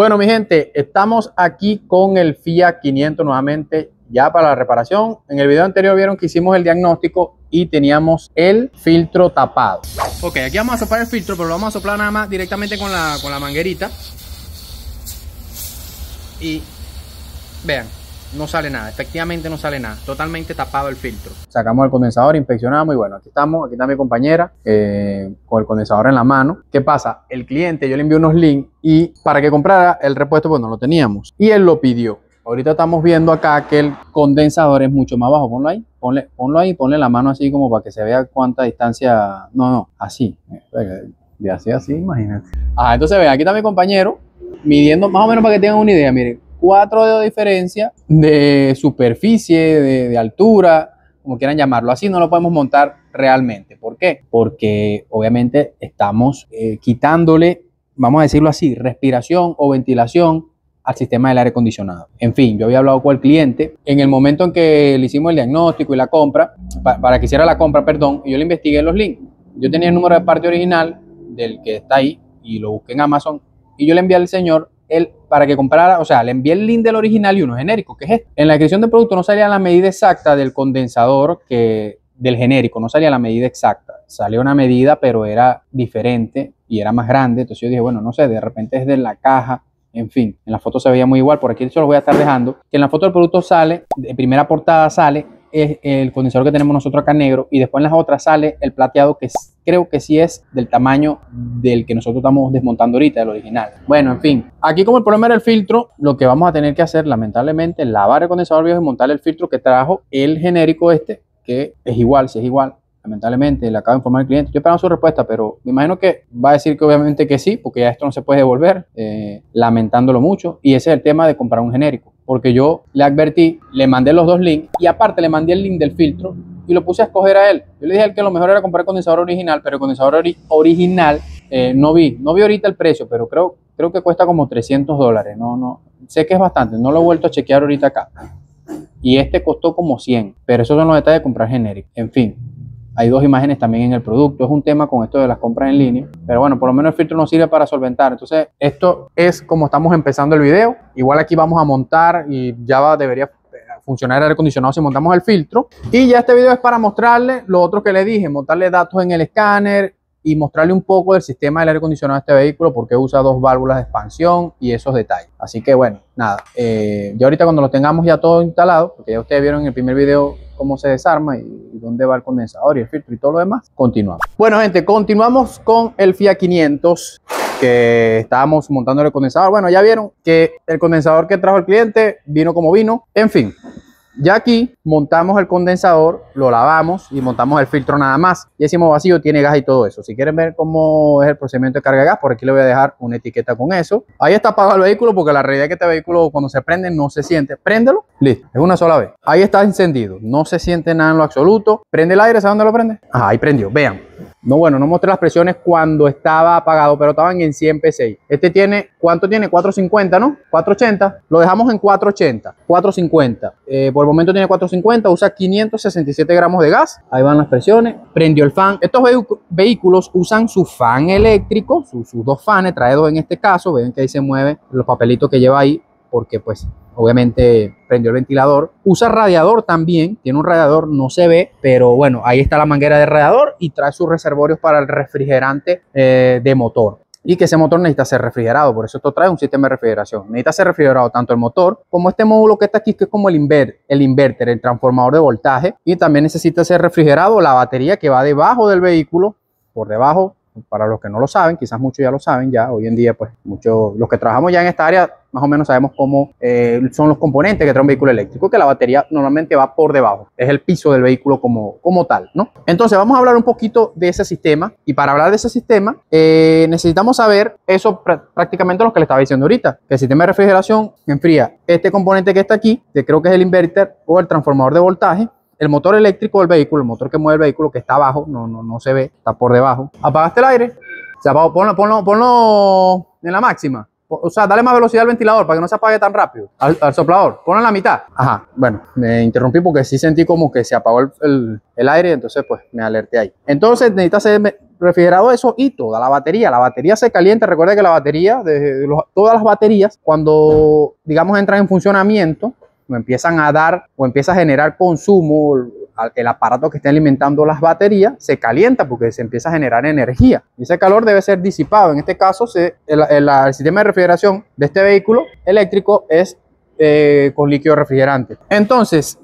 Bueno, mi gente, estamos aquí con el Fiat 500 nuevamente ya para la reparación. En el video anterior vieron que hicimos el diagnóstico y teníamos el filtro tapado. Ok, aquí vamos a soplar el filtro, pero lo vamos a soplar nada más directamente con la manguerita. Y vean, no sale nada, efectivamente no sale nada, totalmente tapado el filtro. Sacamos el condensador, inspeccionamos y bueno, aquí estamos, aquí está mi compañera con el condensador en la mano. ¿Qué pasa? El cliente, yo le envié unos links y para que comprara el repuesto pues no lo teníamos y él lo pidió. Ahorita estamos viendo acá que el condensador es mucho más bajo, ponlo ahí, ponle la mano así como para que se vea cuánta distancia, así, de así a así, imagínate. Ah, entonces vean, aquí está mi compañero midiendo más o menos para que tengan una idea, miren. 4 dedos de diferencia de superficie, de altura, como quieran llamarlo. Así no lo podemos montar realmente. ¿Por qué? Porque obviamente estamos quitándole, vamos a decirlo así, respiración o ventilación al sistema del aire acondicionado. En fin, yo había hablado con el cliente en el momento en que le hicimos el diagnóstico y la compra, para que hiciera la compra, perdón, y yo le investigué los links. Yo tenía el número de parte original del que está ahí y lo busqué en Amazon y yo le envié al señor para que comprara, o sea, le envié el link del original y uno genérico, que es este. En la descripción del producto no salía la medida exacta del condensador del genérico, no salía la medida exacta. Salió una medida, pero era diferente y era más grande. Entonces yo dije, bueno, no sé, de repente es de la caja. En fin, en la foto se veía muy igual. Por aquí se los voy a estar dejando. Que en la foto del producto sale, de primera portada sale el condensador que tenemos nosotros acá negro y después en las otras sale el plateado que creo que sí es del tamaño del que nosotros estamos desmontando ahorita, del original. Bueno, en fin, aquí como el problema era el filtro, lo que vamos a tener que hacer lamentablemente es lavar el condensador viejo y montar el filtro que trajo el genérico este, que es igual, si es igual. Lamentablemente le acabo de informar al cliente, estoy esperando su respuesta, pero me imagino que va a decir que obviamente que sí, porque ya esto no se puede devolver, lamentándolo mucho. Y ese es el tema de comprar un genérico, porque yo le advertí, le mandé los 2 links y aparte le mandé el link del filtro y lo puse a escoger a él. Yo le dije a él que lo mejor era comprar el condensador original, pero el condensador original no vi ahorita el precio, pero creo que cuesta como $300, no sé, que es bastante, no lo he vuelto a chequear ahorita acá, y este costó como 100, pero esos son los detalles de comprar genérico. En fin, hay 2 imágenes también en el producto. Es un tema con esto de las compras en línea, pero bueno, por lo menos el filtro nos sirve para solventar. Entonces esto es como estamos empezando el video. Igual aquí vamos a montar y ya debería funcionar el aire acondicionado si montamos el filtro. Y ya este video es para mostrarle lo otro que le dije, montarle datos en el escáner y mostrarle un poco del sistema del aire acondicionado a este vehículo, porque usa 2 válvulas de expansión y esos detalles. Así que bueno, nada, ya ahorita cuando lo tengamos ya todo instalado, porque ya ustedes vieron en el primer video cómo se desarma y dónde va el condensador y el filtro y todo lo demás, continuamos. Bueno gente, continuamos con el Fiat 500 que estábamos montando el condensador. Bueno, ya vieron que el condensador que trajo el cliente vino como vino. En fin, ya aquí montamos el condensador, lo lavamos y montamos el filtro nada más. Y decimos vacío, tiene gas y todo eso. Si quieren ver cómo es el procedimiento de carga de gas, por aquí le voy a dejar una etiqueta con eso. Ahí está apagado el vehículo porque la realidad es que este vehículo cuando se prende no se siente. Préndelo, listo, es una sola vez. Ahí está encendido, no se siente nada en lo absoluto. Prende el aire, ¿sabes dónde lo prende? Ah, ahí prendió, vean. No, bueno, no mostré las presiones cuando estaba apagado, pero estaban en 100 PSI. Este tiene, ¿cuánto tiene? 450, ¿no? 480. Lo dejamos en 480, 450. Por el momento tiene 450, usa 567 gramos de gas. Ahí van las presiones. Prendió el fan. Estos vehículos usan su fan eléctrico, sus 2 fanes, trae 2 en este caso. Ven que ahí se mueven los papelitos que lleva ahí, porque pues obviamente prendió el ventilador. Usa radiador también, tiene un radiador, no se ve, pero bueno, ahí está la manguera de radiador y trae sus reservorios para el refrigerante de motor. Y que ese motor necesita ser refrigerado, por eso esto trae un sistema de refrigeración. Necesita ser refrigerado tanto el motor como este módulo que está aquí, que es como el inverter, el transformador de voltaje. Y también necesita ser refrigerado la batería que va debajo del vehículo, por debajo. Para los que no lo saben, quizás muchos ya lo saben, ya hoy en día pues muchos, los que trabajamos ya en esta área más o menos sabemos cómo son los componentes que trae un vehículo eléctrico, que la batería normalmente va por debajo, es el piso del vehículo como tal, ¿no? Entonces vamos a hablar un poquito de ese sistema y para hablar de ese sistema necesitamos saber eso prácticamente lo que le estaba diciendo ahorita, que el sistema de refrigeración enfría este componente que está aquí, que creo que es el inverter o el transformador de voltaje. El motor eléctrico del vehículo, el motor que mueve el vehículo, que está abajo, no se ve, está por debajo. Apagaste el aire, se apagó, ponlo en la máxima. O sea, dale más velocidad al ventilador para que no se apague tan rápido. Al soplador, ponlo en la mitad. Ajá, bueno, me interrumpí porque sí sentí como que se apagó el aire, entonces pues me alerté ahí. Entonces necesita ser refrigerador eso y toda la batería se calienta. Recuerda que la batería, todas las baterías, cuando digamos entran en funcionamiento, empiezan a dar o empieza a generar consumo, el aparato que esté alimentando las baterías se calienta porque se empieza a generar energía y ese calor debe ser disipado. En este caso, el sistema de refrigeración de este vehículo eléctrico es con líquido refrigerante. Entonces,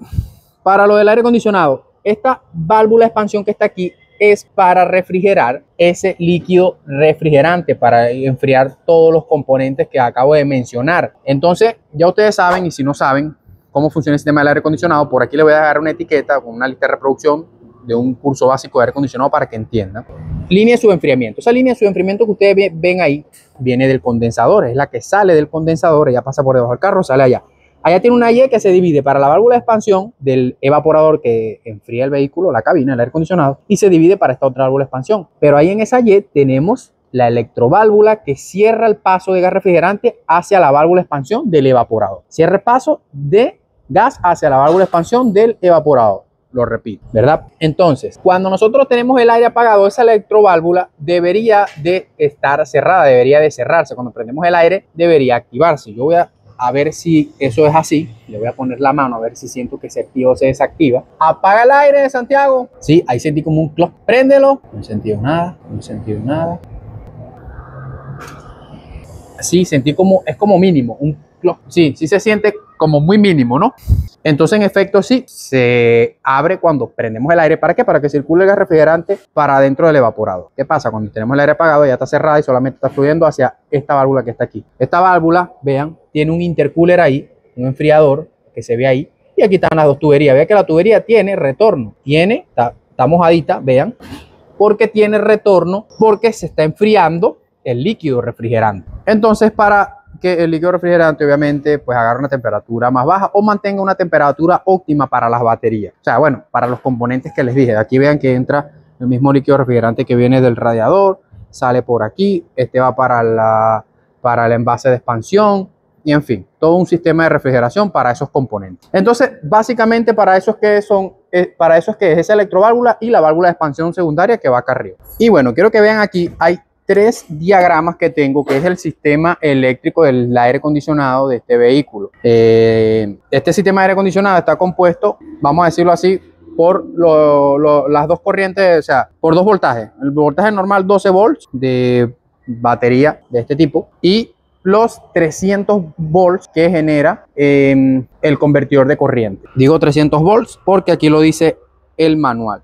para lo del aire acondicionado, esta válvula de expansión que está aquí es para refrigerar ese líquido refrigerante, para enfriar todos los componentes que acabo de mencionar. Entonces, ya ustedes saben, y si no saben cómo funciona el sistema del aire acondicionado, por aquí le voy a dejar una etiqueta con una lista de reproducción de un curso básico de aire acondicionado para que entiendan. Línea de subenfriamiento. Esa línea de subenfriamiento que ustedes ven ahí viene del condensador, es la que sale del condensador, ella pasa por debajo del carro, sale allá. Allá tiene una Y que se divide para la válvula de expansión del evaporador que enfría el vehículo, la cabina, el aire acondicionado, y se divide para esta otra válvula de expansión. Pero ahí en esa Y tenemos la electroválvula que cierra el paso de gas refrigerante hacia la válvula de expansión del evaporador. Cierra el paso de gas hacia la válvula de expansión del evaporador. Lo repito, ¿verdad? Entonces, cuando nosotros tenemos el aire apagado, esa electroválvula debería de estar cerrada, debería de cerrarse. Cuando prendemos el aire, debería activarse. Yo voy a ver si eso es así. Le voy a poner la mano a ver si siento que se activa o se desactiva. Apaga el aire de Santiago. Sí, ahí sentí como un clock. Préndelo. No he sentido nada, no he sentido nada. Sí, sentí como, es como mínimo, un clock. Sí, sí se siente como muy mínimo, ¿no? Entonces, en efecto, sí, se abre cuando prendemos el aire. ¿Para qué? Para que circule el gas refrigerante para dentro del evaporador. ¿Qué pasa? Cuando tenemos el aire apagado ya está cerrada y solamente está fluyendo hacia esta válvula que está aquí. Esta válvula, vean, tiene un intercooler ahí, un enfriador que se ve ahí. Y aquí están las dos tuberías. Vean que la tubería tiene retorno. Tiene, está mojadita, vean, porque tiene retorno, porque se está enfriando el líquido refrigerante. Entonces, para que el líquido refrigerante obviamente pues agarre una temperatura más baja o mantenga una temperatura óptima para las baterías, o sea, bueno, para los componentes que les dije. Aquí vean que entra el mismo líquido refrigerante que viene del radiador, sale por aquí, este va para el envase de expansión y en fin, todo un sistema de refrigeración para esos componentes. Entonces, básicamente para eso es que es esa electroválvula y la válvula de expansión secundaria que va acá arriba. Y bueno, quiero que vean aquí, hay tres diagramas que tengo, que es el sistema eléctrico del aire acondicionado de este vehículo. Este sistema de aire acondicionado está compuesto, vamos a decirlo así, por las dos corrientes, o sea, por dos voltajes. El voltaje normal 12 volts de batería de este tipo y los 300 volts que genera el convertidor de corriente. Digo 300 volts porque aquí lo dice el manual.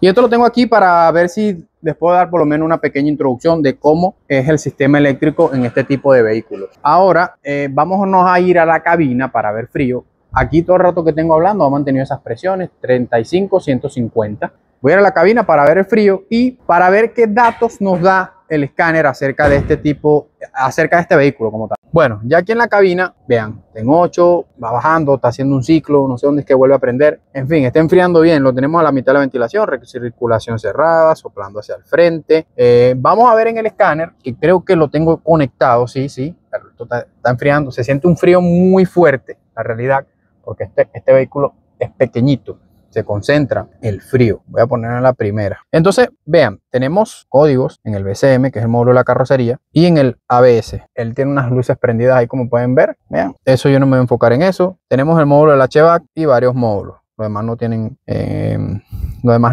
Y esto lo tengo aquí para ver si les puedo dar por lo menos una pequeña introducción de cómo es el sistema eléctrico en este tipo de vehículos. Ahora vámonos a ir a la cabina para ver frío. Aquí todo el rato que tengo hablando ha mantenido esas presiones, 35, 150. Voy a ir a la cabina para ver el frío y para ver qué datos nos da el escáner acerca de este tipo, acerca de este vehículo como tal. Bueno, ya aquí en la cabina, vean, en 8, va bajando, está haciendo un ciclo, no sé dónde es que vuelve a prender. En fin, está enfriando bien, lo tenemos a la mitad de la ventilación, circulación cerrada, soplando hacia el frente. Vamos a ver en el escáner, que creo que lo tengo conectado, sí, esto está enfriando. Se siente un frío muy fuerte, la realidad, porque este vehículo es pequeñito. Se concentra el frío. Voy a poner en la primera. Entonces, vean, tenemos códigos en el BCM, que es el módulo de la carrocería, y en el ABS. Él tiene unas luces prendidas ahí, como pueden ver. Vean, eso yo no me voy a enfocar en eso. Tenemos el módulo del HVAC y varios módulos. Los demás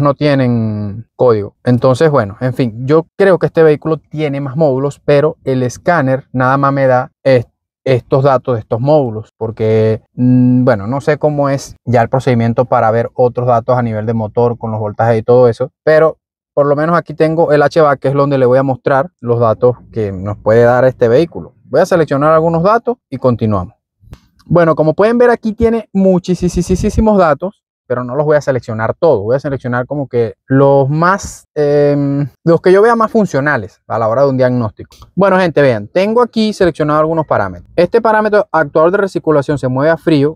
no tienen código. Entonces, bueno, en fin, yo creo que este vehículo tiene más módulos, pero el escáner nada más me da estos datos de estos módulos, porque bueno, no sé cómo es ya el procedimiento para ver otros datos a nivel de motor con los voltajes y todo eso, pero por lo menos aquí tengo el HVAC, que es donde le voy a mostrar los datos que nos puede dar este vehículo. Voy a seleccionar algunos datos y continuamos. Bueno, como pueden ver, aquí tiene muchísimos datos, pero no los voy a seleccionar todos. Voy a seleccionar como que los más, los que yo vea más funcionales a la hora de un diagnóstico. Bueno, gente, vean, tengo aquí seleccionado algunos parámetros. Este parámetro, actuador de recirculación, se mueve a frío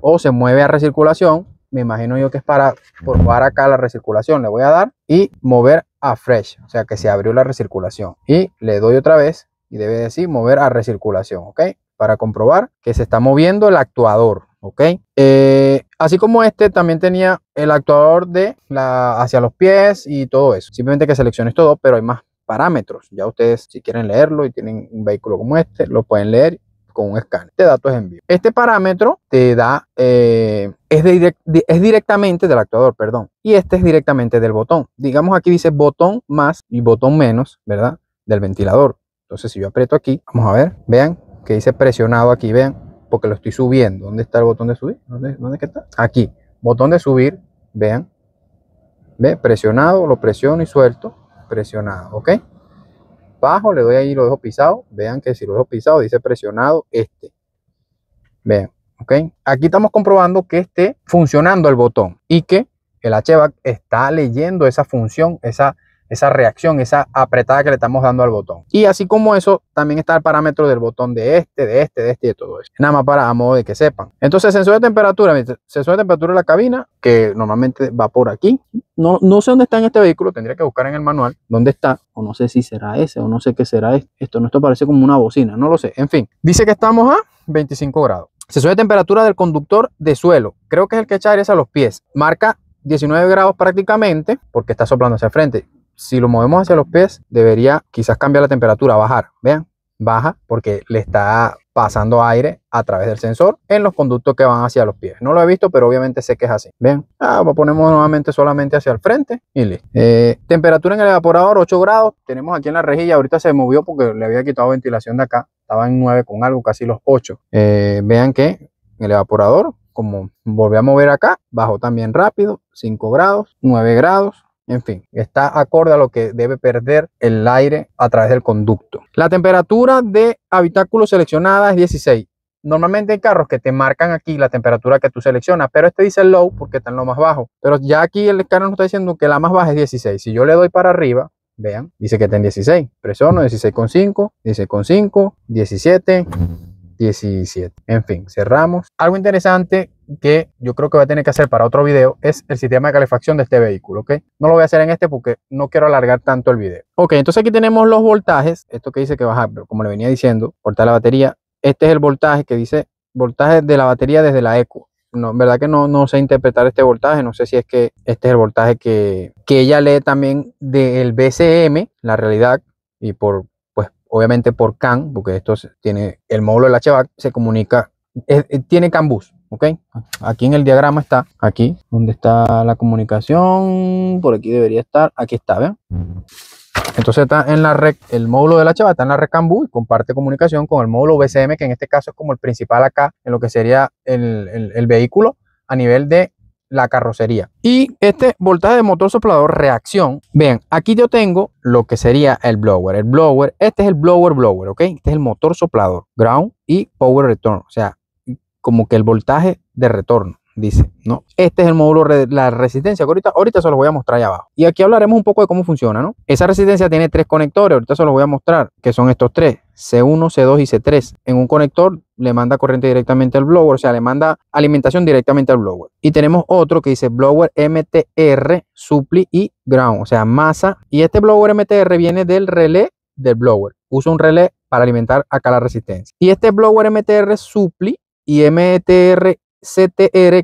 o se mueve a recirculación. Me imagino yo que es para probar acá la recirculación. Le voy a dar y mover a fresh, o sea que se abrió la recirculación. Y le doy otra vez y debe decir mover a recirculación, ¿ok? Para comprobar que se está moviendo el actuador, ¿ok? Así como este también tenía el actuador de hacia los pies y todo eso. Simplemente que selecciones todo, pero hay más parámetros. Ya ustedes, si quieren leerlo y tienen un vehículo como este, lo pueden leer con un escáner. Este dato es en vivo. Este parámetro te da, es directamente del actuador, perdón. Y este es directamente del botón. Digamos aquí dice botón más y botón menos, ¿verdad? Del ventilador. Entonces si yo aprieto aquí, vamos a ver, vean que dice presionado aquí, vean. Porque lo estoy subiendo. ¿Dónde está el botón de subir? ¿Dónde que está? Aquí. Botón de subir. Vean. ¿Ve? Presionado. Lo presiono y suelto. Presionado. ¿Ok? Bajo. Le doy ahí y lo dejo pisado. Vean que si lo dejo pisado dice presionado este. Vean. ¿Ok? Aquí estamos comprobando que esté funcionando el botón. Y que el HVAC está leyendo esa función, esa reacción, esa apretada que le estamos dando al botón. Y así como eso, también está el parámetro del botón de este y de todo eso. Nada más para a modo de que sepan. Entonces, sensor de temperatura. Sensor de temperatura de la cabina, que normalmente va por aquí. No sé dónde está en este vehículo. Tendría que buscar en el manual dónde está. O no sé si será ese o no sé qué será esto. Esto parece como una bocina. No lo sé. En fin. Dice que estamos a 25 grados. Sensor de temperatura del conductor de suelo. Creo que es el que echa aire a los pies. Marca 19 grados prácticamente porque está soplando hacia el frente. Si lo movemos hacia los pies, debería quizás cambiar la temperatura, bajar. Vean, baja porque le está pasando aire a través del sensor en los conductos que van hacia los pies. No lo he visto, pero obviamente sé que es así. Vean, ponemos nuevamente solamente hacia el frente y listo. Temperatura en el evaporador, 8 grados. Tenemos aquí en la rejilla, ahorita se movió porque le había quitado ventilación de acá. Estaba en 9 con algo, casi los 8. Vean que en el evaporador, como volví a mover acá, bajó también rápido. 5 grados, 9 grados. En fin, está acorde a lo que debe perder el aire a través del conducto. La temperatura de habitáculo seleccionada es 16. Normalmente hay carros que te marcan aquí la temperatura que tú seleccionas, pero este dice low porque está en lo más bajo. Pero ya aquí el escáner nos está diciendo que la más baja es 16. Si yo le doy para arriba, vean, dice que está en 16. Presiono 16,5, 16,5, 17, 17. En fin, cerramos. Algo interesante que yo creo que voy a tener que hacer para otro video es el sistema de calefacción de este vehículo, ¿ok? No lo voy a hacer en este porque no quiero alargar tanto el video. Ok, entonces aquí tenemos los voltajes. Esto que dice que baja, pero como le venía diciendo, cortar la batería. Este es el voltaje que dice voltaje de la batería desde la ECU. No, verdad que no sé interpretar este voltaje. No sé si es que este es el voltaje que ella lee también del BCM, la realidad, y por, pues, obviamente por CAN, porque esto tiene el módulo del HVAC, se comunica, tiene CAN-BUS. Ok, aquí en el diagrama está, aquí, donde está la comunicación, por aquí debería estar, aquí está, ¿ven? Entonces está en la red, el módulo de la HVAC está en la red CAN-BUS y comparte comunicación con el módulo BCM, que en este caso es como el principal acá, en lo que sería el vehículo a nivel de la carrocería. Y este voltaje de motor soplador reacción, vean, aquí yo tengo lo que sería el blower. El blower, este es el blower, ¿ok? Este es el motor soplador, ground y power return, o sea, como que el voltaje de retorno, dice, ¿no? Este es el módulo de la resistencia, que ahorita se los voy a mostrar allá abajo. Y aquí hablaremos un poco de cómo funciona, ¿no? Esa resistencia tiene 3 conectores, ahorita se los voy a mostrar, que son estos 3, C1, C2 y C3. En un conector le manda corriente directamente al blower, o sea, le manda alimentación directamente al blower. Y tenemos otro que dice blower MTR, supply y ground, o sea, masa. Y este blower MTR viene del relé del blower. Usa un relé para alimentar acá la resistencia. Y este blower MTR, supply, y MTR, CTR,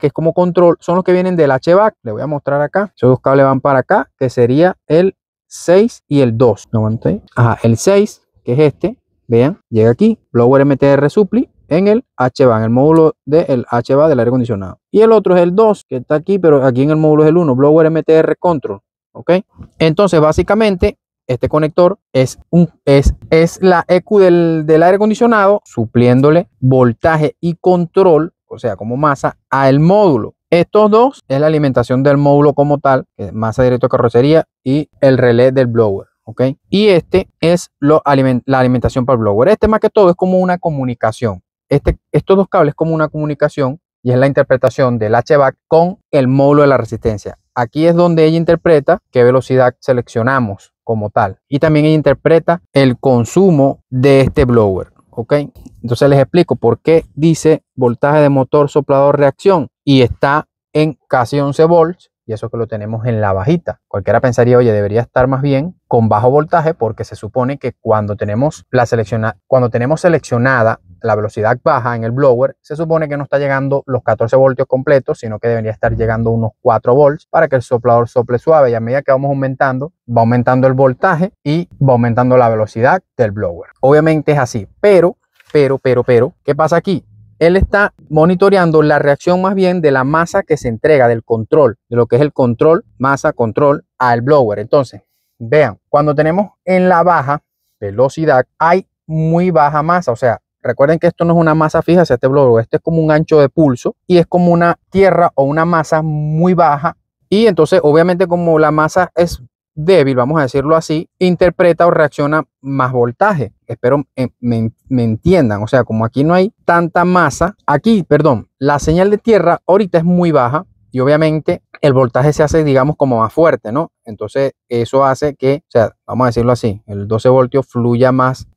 que es como control, son los que vienen del HVAC. Le voy a mostrar acá. Esos dos cables van para acá, que sería el 6 y el 2. ¿No aguanté ahí? Ajá, el 6, que es este. Vean, llega aquí. Blower MTR Supply en el HVAC, en el módulo del HVAC del aire acondicionado. Y el otro es el 2, que está aquí, pero aquí en el módulo es el 1. Blower MTR Control. ¿Ok? Entonces, básicamente, este conector es la ECU del aire acondicionado supliéndole voltaje y control, o sea, como masa, al módulo. Estos dos es la alimentación del módulo como tal, que es masa directo a carrocería y el relé del blower, ¿ok? Y este es la alimentación para el blower. Este más que todo es como una comunicación. Estos dos cables como una comunicación y es la interpretación del HVAC con el módulo de la resistencia. Aquí es donde ella interpreta qué velocidad seleccionamos como tal. Y también ella interpreta el consumo de este blower. ¿Ok? Entonces les explico por qué dice voltaje de motor soplador reacción y está en casi 11 volts. Y eso que lo tenemos en la bajita. Cualquiera pensaría, oye, debería estar más bien con bajo voltaje porque se supone que cuando tenemos seleccionada la velocidad baja en el blower, se supone que no está llegando los 14 voltios completos, sino que debería estar llegando unos 4 volts para que el soplador sople suave, y a medida que vamos aumentando, va aumentando el voltaje y va aumentando la velocidad del blower. Obviamente es así, pero, ¿qué pasa aquí? Él está monitoreando la reacción más bien de la masa que se entrega, del control, de lo que es el control, masa, control al blower. Entonces, vean, cuando tenemos en la baja velocidad, hay muy baja masa, o sea, recuerden que esto no es una masa fija hacia este blower, este es como un ancho de pulso y es como una tierra o una masa muy baja, y entonces obviamente como la masa es débil, vamos a decirlo así, interpreta o reacciona más voltaje. Espero me entiendan, o sea, como aquí no hay tanta masa, aquí, perdón, la señal de tierra ahorita es muy baja y obviamente el voltaje se hace, digamos, como más fuerte, ¿no? Entonces eso hace que, o sea, vamos a decirlo así, el 12 voltios fluya más,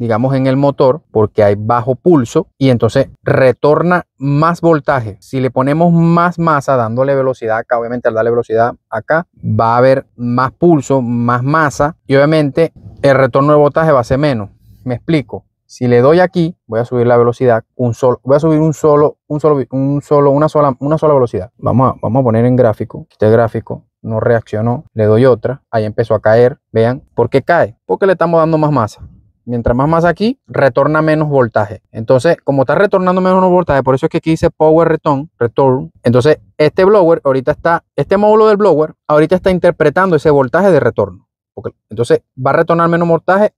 digamos, en el motor, porque hay bajo pulso y entonces retorna más voltaje. Si le ponemos más masa dándole velocidad acá, obviamente al darle velocidad acá va a haber más pulso, más masa, y obviamente el retorno de voltaje va a ser menos. Me explico. Si le doy aquí, voy a subir la velocidad, una sola velocidad. Vamos a poner en gráfico, este gráfico no reaccionó, le doy otra, ahí empezó a caer, vean, ¿por qué cae? Porque le estamos dando más masa. Mientras más masa aquí, retorna menos voltaje. Entonces, como está retornando menos voltaje, por eso es que aquí dice Power Return. Entonces, este blower ahorita está, este módulo del blower, ahorita está interpretando ese voltaje de retorno. Entonces va a retornar menos voltaje,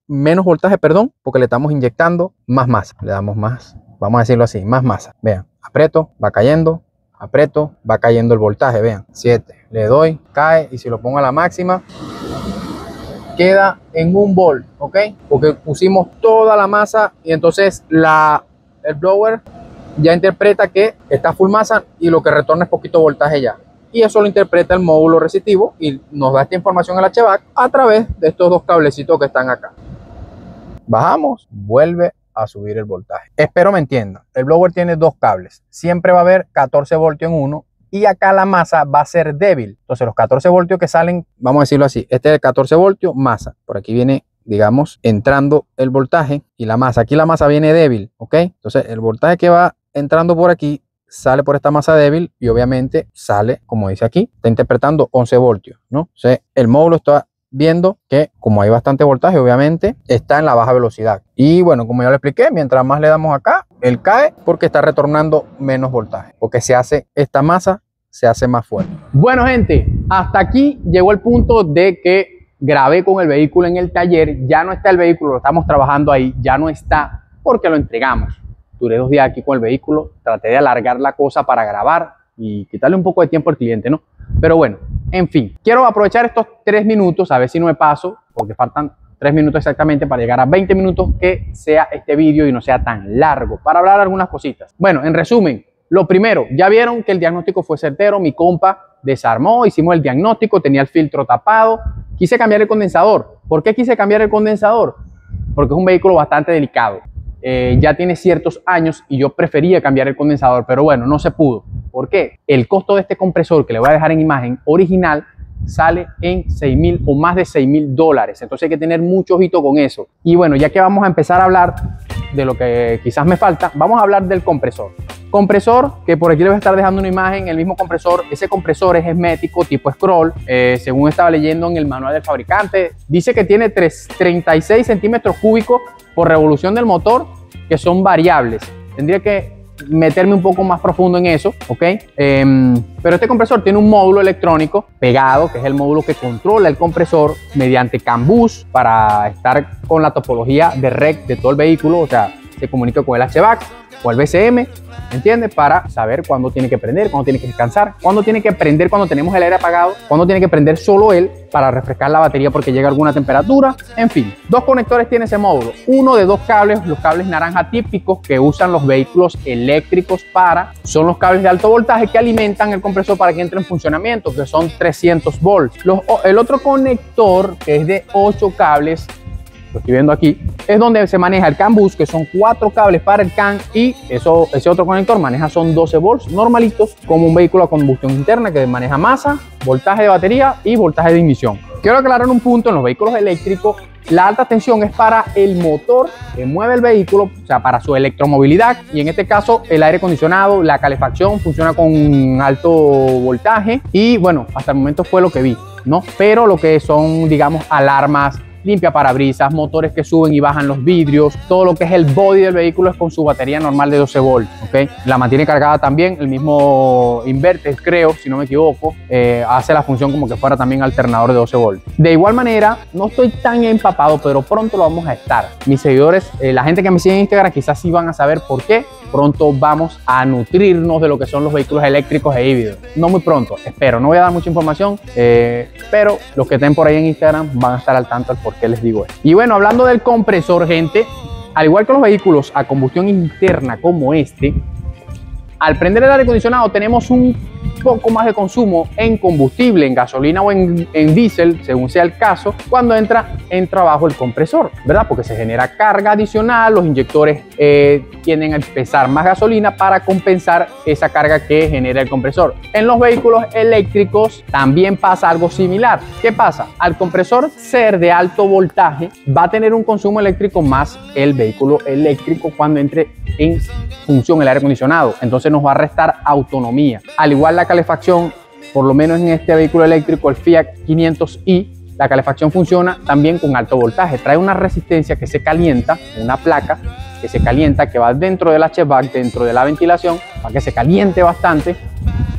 porque le estamos inyectando más masa. Le damos más, vamos a decirlo así, más masa. Vean, aprieto, va cayendo, aprieto, va cayendo el voltaje. Vean, 7, le doy, cae, y si lo pongo a la máxima, queda en 1 volt, ¿ok? Porque pusimos toda la masa y entonces el blower ya interpreta que está full masa y lo que retorna es poquito voltaje ya. Y eso lo interpreta el módulo recitivo y nos da esta información al HVAC a través de estos dos cablecitos que están acá. Bajamos, vuelve a subir el voltaje. Espero me entiendan. El blower tiene dos cables. Siempre va a haber 14 voltios en uno y acá la masa va a ser débil. Entonces los 14 voltios que salen, vamos a decirlo así, este es el 14 voltios masa. Por aquí viene, digamos, entrando el voltaje y la masa. Aquí la masa viene débil, ¿ok? Entonces el voltaje que va entrando por aquí sale por esta masa débil y obviamente sale, como dice aquí, está interpretando 11 voltios, ¿no? O sea, el módulo está viendo que como hay bastante voltaje, obviamente está en la baja velocidad. Y bueno, como ya lo expliqué, mientras más le damos acá, él cae porque está retornando menos voltaje, porque se hace esta masa, se hace más fuerte. Bueno, gente, hasta aquí llegó el punto de que grabé con el vehículo en el taller. Ya no está el vehículo, lo estamos trabajando ahí, ya no está porque lo entregamos. Duré 2 días aquí con el vehículo, traté de alargar la cosa para grabar y quitarle un poco de tiempo al cliente, ¿no? Pero bueno, en fin, quiero aprovechar estos 3 minutos, a ver si no me paso, porque faltan 3 minutos exactamente para llegar a 20 minutos que sea este vídeo y no sea tan largo, para hablar algunas cositas. Bueno, en resumen, lo primero, ya vieron que el diagnóstico fue certero, mi compa desarmó, hicimos el diagnóstico, tenía el filtro tapado, quise cambiar el condensador. ¿Por qué quise cambiar el condensador? Porque es un vehículo bastante delicado. Ya tiene ciertos años y yo prefería cambiar el condensador, pero bueno, no se pudo. ¿Por qué? El costo de este compresor, que le voy a dejar en imagen original, sale en 6.000 o más de $6.000. Entonces hay que tener mucho ojito con eso. Y bueno, ya que vamos a empezar a hablar de lo que quizás me falta, vamos a hablar del compresor. Compresor, que por aquí les voy a estar dejando una imagen, el mismo compresor. Ese compresor es hermético, tipo scroll. Según estaba leyendo en el manual del fabricante, dice que tiene 36 centímetros cúbicos por revolución del motor, que son variables. Tendría que meterme un poco más profundo en eso, ¿ok? Pero este compresor tiene un módulo electrónico pegado, que es el módulo que controla el compresor mediante CAN-BUS, para estar con la topología de red de todo el vehículo, o sea, se comunica con el HVAC o el BCM, ¿entiendes? Para saber cuándo tiene que prender, cuándo tiene que descansar, cuándo tiene que prender cuando tenemos el aire apagado, cuándo tiene que prender solo él para refrescar la batería porque llega a alguna temperatura, en fin. 2 conectores tiene ese módulo, uno de 2 cables, los cables naranja típicos que usan los vehículos eléctricos son los cables de alto voltaje que alimentan el compresor para que entre en funcionamiento, que son 300 volts. El otro conector, que es de 8 cables, lo estoy viendo aquí, es donde se maneja el CAN-BUS, que son 4 cables para el CAN, y ese otro conector maneja son 12 volts normalitos, como un vehículo a combustión interna que maneja masa, voltaje de batería y voltaje de ignición. Quiero aclarar un punto en los vehículos eléctricos La alta tensión es para el motor que mueve el vehículo, o sea, para su electromovilidad, y en este caso el aire acondicionado, la calefacción funciona con alto voltaje y bueno, hasta el momento fue lo que vi, ¿no? Pero lo que son, digamos, alarmas, limpia parabrisas, motores que suben y bajan los vidrios, todo lo que es el body del vehículo es con su batería normal de 12 volts, ¿ok? La mantiene cargada también, el mismo inverter, creo, si no me equivoco, hace la función como que fuera también alternador de 12 volts. De igual manera, no estoy tan empapado, pero pronto lo vamos a estar. Mis seguidores, la gente que me sigue en Instagram quizás sí van a saber por qué. Pronto vamos a nutrirnos de lo que son los vehículos eléctricos e híbridos. No muy pronto, espero. No voy a dar mucha información, pero los que estén por ahí en Instagram van a estar al tanto del por qué les digo esto. Y bueno, hablando del compresor, gente, al igual que los vehículos a combustión interna como este, al prender el aire acondicionado tenemos un poco más de consumo en combustible, en gasolina o en diésel, según sea el caso, cuando entra abajo el compresor, ¿verdad? Porque se genera carga adicional, los inyectores tienden a pesar más gasolina para compensar esa carga que genera el compresor. En los vehículos eléctricos también pasa algo similar. ¿Qué pasa? Al compresor ser de alto voltaje va a tener un consumo eléctrico más el vehículo eléctrico cuando entre en función el aire acondicionado. Entonces nos va a restar autonomía. Al igual la calefacción, por lo menos en este vehículo eléctrico, el Fiat 500e, la calefacción funciona también con alto voltaje. Trae una resistencia que se calienta, una placa que se calienta, que va dentro del HVAC, dentro de la ventilación, para que se caliente bastante.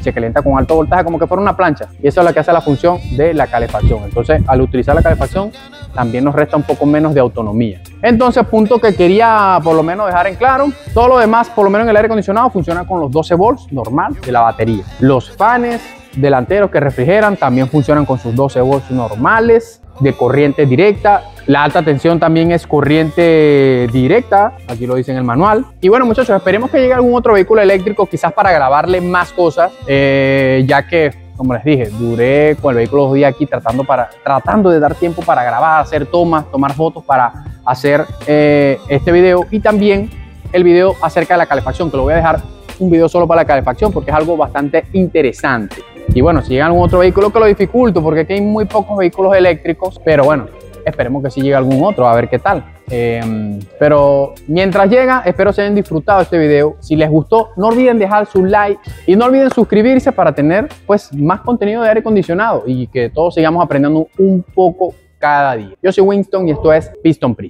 Se calienta con alto voltaje como que fuera una plancha. Y eso es lo que hace la función de la calefacción. Entonces, al utilizar la calefacción, también nos resta un poco menos de autonomía. Entonces, punto que quería por lo menos dejar en claro. Todo lo demás, por lo menos en el aire acondicionado, funciona con los 12 volts normal de la batería. Los fanes delanteros que refrigeran también funcionan con sus 12 volts normales de corriente directa. La alta tensión también es corriente directa, aquí lo dice en el manual. Y bueno, muchachos, esperemos que llegue algún otro vehículo eléctrico, quizás para grabarle más cosas, ya que, como les dije, duré con el vehículo 2 días aquí tratando de dar tiempo para grabar, hacer tomas, tomar fotos para hacer este video, y también el video acerca de la calefacción, que lo voy a dejar un video solo para la calefacción porque es algo bastante interesante. Y bueno, si llega algún otro vehículo, que lo dificulto porque aquí hay muy pocos vehículos eléctricos, pero bueno, esperemos que sí llegue algún otro, a ver qué tal. Pero mientras llega, espero se hayan disfrutado este video. Si les gustó, no olviden dejar su like y no olviden suscribirse para tener, pues, más contenido de aire acondicionado y que todos sigamos aprendiendo un poco cada día. Yo soy Winston y esto es Piston Prix.